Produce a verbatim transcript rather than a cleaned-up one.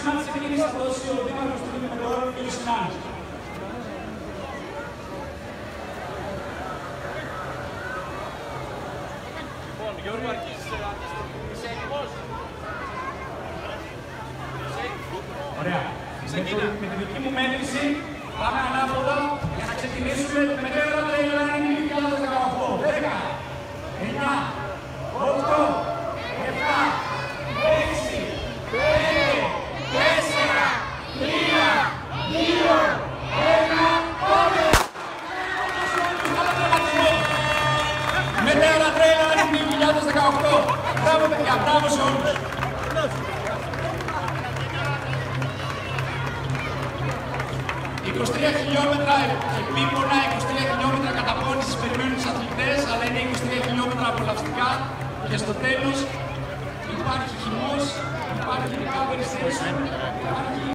Trzymajcie mnie miejsca do siebie, odbywam już tym numerem pięćdziesiąt. Ωραία. Με τη δική μου μέτρηση πάμε ανάποδα για να ξεκινήσουμε με τέρα τα Ιωάννη δύο χιλιάδες δεκαοκτώ. δέκα, εννιά, οκτώ, επτά, έξι, πέντε, τέσσερα, τρία, δύο, Bravo, παιδιά, bravo σε όλους. είκοσι τρία χιλιόμετρα επίμονα, είκοσι τρία χιλιόμετρα καταπώνησης περιμένουν τους αθλητές, αλλά είναι είκοσι τρία χιλιόμετρα απολαυστικά και στο τέλος υπάρχει χυμός, υπάρχει recovery station, υπάρχει